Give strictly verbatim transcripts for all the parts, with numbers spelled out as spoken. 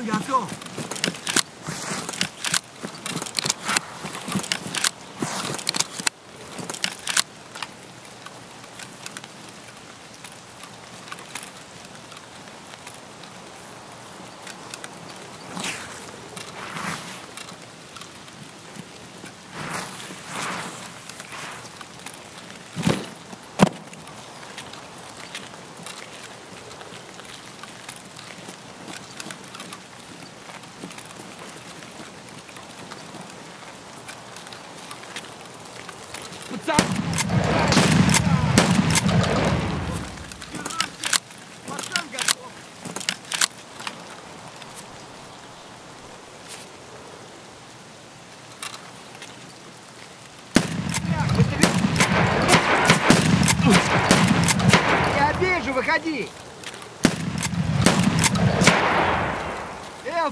Tanga, let's go. What's up? Я вижу, выходи! Эф!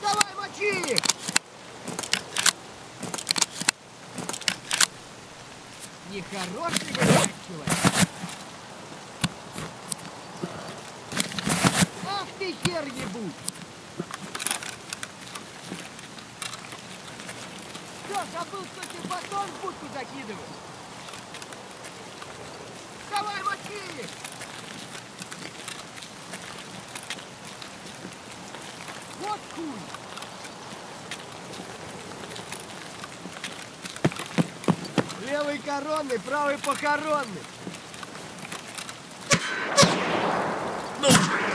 Давай, мочи! Нехороший человек! Ах ты хер ебут! Забыл, что тебе батон в будку закидывал. Давай, мочи! Вот хуй! Левый коронный, правый похоронный. Ну!